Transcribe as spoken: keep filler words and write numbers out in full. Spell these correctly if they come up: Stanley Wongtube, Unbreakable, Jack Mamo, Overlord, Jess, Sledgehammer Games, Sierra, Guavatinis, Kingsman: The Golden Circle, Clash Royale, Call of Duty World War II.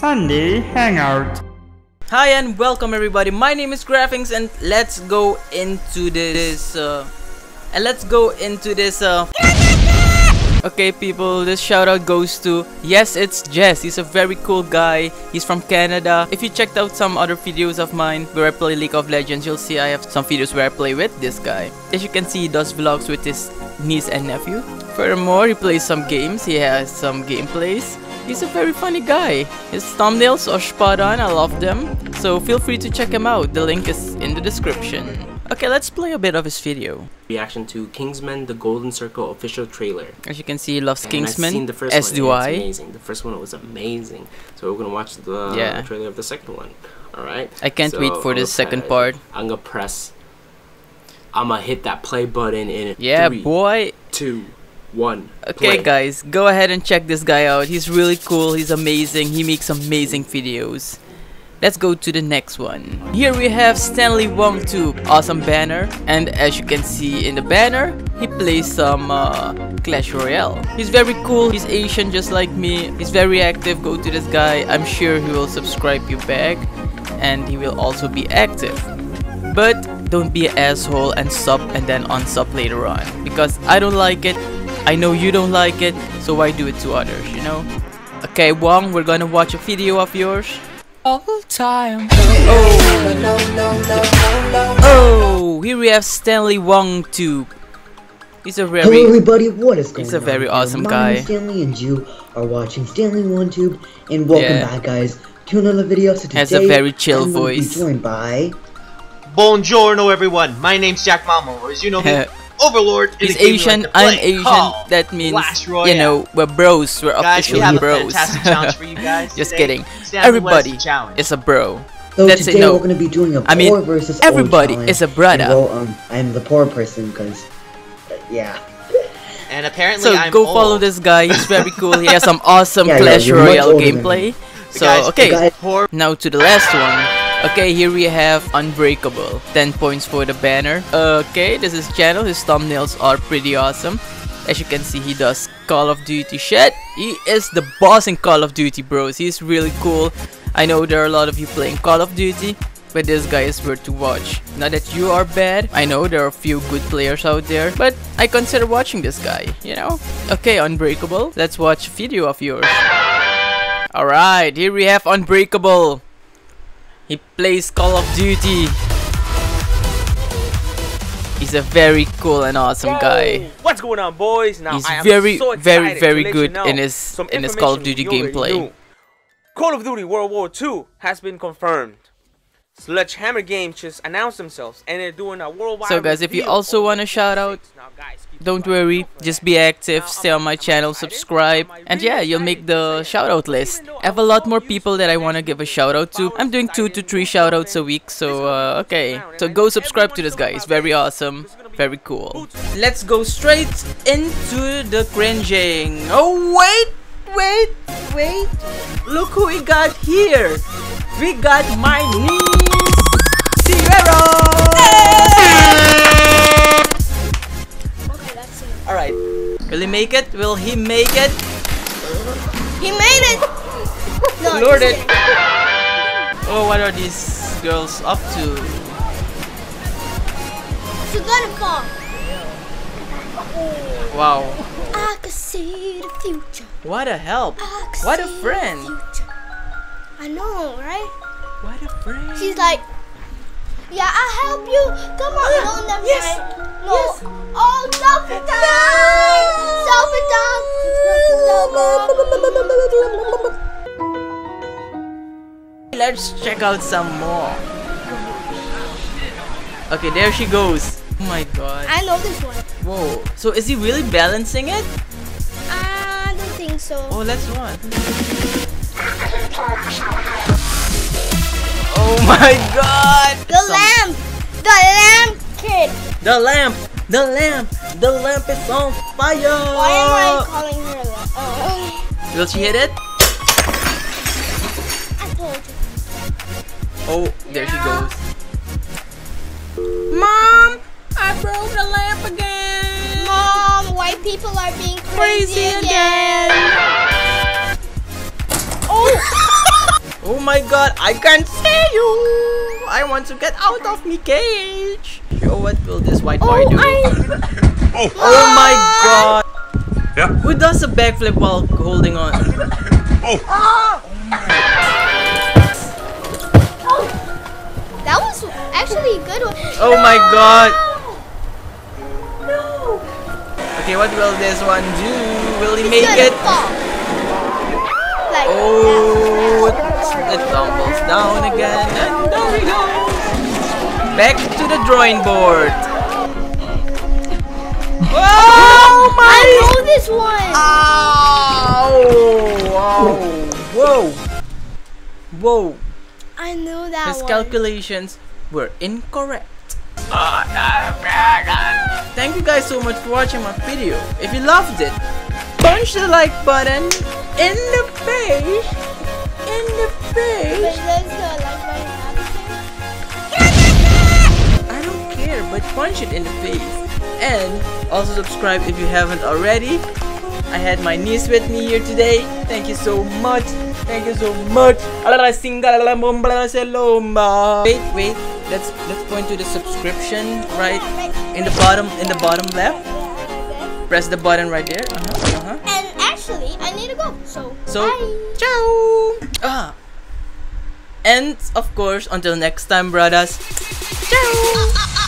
Sunday Hangout. Hi and welcome everybody, my name is Graphics and let's go into this uh, and let's go into this uh... Okay people, this shoutout goes to Yes, it's Jess. He's a very cool guy. He's from Canada. If you checked out some other videos of mine where I play League of Legends, you'll see I have some videos where I play with this guy. As you can see, he does vlogs with his niece and nephew. Furthermore, he plays some games. He has some gameplays. He's a very funny guy. His thumbnails are spot on. I love them. So feel free to check him out. The link is in the description. Okay, let's play a bit of his video. Reaction to Kingsman: The Golden Circle official trailer. As you can see, he loves and Kingsman. I've seen the first as one. do I. It's amazing. The first one was amazing. So we're gonna watch the yeah. trailer of the second one. All right. I can't so wait for the second part. I'm gonna press. I'm gonna hit that play button in. Yeah, three, boy. Two. One. Okay play. Guys, go ahead and check this guy out. He's really cool. He's amazing. He makes amazing videos. Let's go to the next one. Here we have Stanley Wongtube. Awesome banner. And as you can see in the banner, he plays some uh, Clash Royale. He's very cool. He's Asian just like me. He's very active. Go to this guy. I'm sure he will subscribe you back. And he will also be active. But don't be an asshole and sub and then unsub later on. Because I don't like it. I know you don't like it, so why do it to others, you know? Okay, Wong, we're gonna watch a video of yours. All time. Oh, oh here we have Stanley Wongtube. He's a very Hello everybody, what is going on? He's a on? very awesome My guy. Stanley and you are watching Stanley Wongtube, and welcome yeah. back, guys, to another video. So today, has a very chill I'm voice. Be joined by. Buongiorno, everyone. My name's Jack Mamo, or as you know me. Overlord is Asian, like I'm Asian, Call. that means, you know, we're bros, we're guys, officially we bros. For you guys just kidding, Stanley everybody is a bro. So That's today it, no. we're going to be doing a I mean, poor versus everybody old is a brother. And, well, um, I'm the poor person, because, uh, yeah. And apparently so I'm go old. follow this guy, he's very cool, he has some awesome yeah, Clash yeah, Royale gameplay. So, guys, okay, now to the last one. Okay, here we have Unbreakable. ten points for the banner. Okay, this is his channel. His thumbnails are pretty awesome. As you can see, he does Call of Duty shit. He is the boss in Call of Duty, bros. He's really cool. I know there are a lot of you playing Call of Duty, but this guy is worth to watch. Not that you are bad. I know there are a few good players out there, but I consider watching this guy, you know? Okay, Unbreakable. Let's watch a video of yours. Alright, here we have Unbreakable. He plays Call of Duty. He's a very cool and awesome Yo, guy. What's going on, boys? Now, He's I am very, so very, very good in his in his Call of Duty gameplay. Knew. Call of Duty World War Two has been confirmed. Sledgehammer Games just announced themselves, and they're doing a worldwide. So, guys, if you also want a shout out, don't worry, just be active, stay on my channel, subscribe, and yeah, you'll make the shoutout list. I have a lot more people that I want to give a shoutout to. I'm doing two to three shoutouts a week, so uh, okay. So go subscribe to this guy, he's very awesome, very cool. Let's go straight into the cringing. Oh wait, wait, wait, look who we got here. We got my niece, Sierra! Alright, will he make it? Will he make it? He made it! No, Lord it! Oh, what are these girls up to? She's gonna fall! Wow. I can see the future. What a help! What a friend! I know, right? What a friend. She's like, yeah, I'll help you. Come on, yeah. hold them yes. right. No. Yes. Oh, self it down. Self it down. Let's check out some more. Okay, there she goes. Oh my god. I love this one. Whoa. So is he really balancing it? I don't think so. Oh, let's watch. Oh my god! The Some... lamp! The lamp kid! The lamp! The lamp! The lamp is on fire! Why am I calling her a lamp? Oh. Will she hit it? I told you. Oh, there yeah. she goes. Mom! I broke the lamp again! Mom, white people are being crazy, crazy again! again. Oh! Oh my god, I can't see you! I want to get out of me cage! Yo, what will this white boy oh, do? I... oh. oh my god! Yeah. Who does a backflip while holding on? Oh! Oh. Oh. That was actually a good one. Oh no. My god! No! Okay, what will this one do? Will he make it? Fall. Like oh! That. It tumbles down again, and there we go! Back to the drawing board! Oh my! I know this one! Oh! Whoa! Whoa! Whoa! I know that His one! His calculations were incorrect! Oh, no. Thank you guys so much for watching my video! If you loved it, punch the like button in the face! In the face. But there's no like button on the camera. I don't care, but punch it in the face. And also subscribe if you haven't already. I had my niece with me here today. Thank you so much. Thank you so much. Wait, wait. Let's let's point to the subscription right in the bottom in the bottom left. Press the button right there. Uh-huh. Uh-huh. And actually, I need to go. So, so bye. Ciao. Ah. And of course, until next time, brothers. Ciao.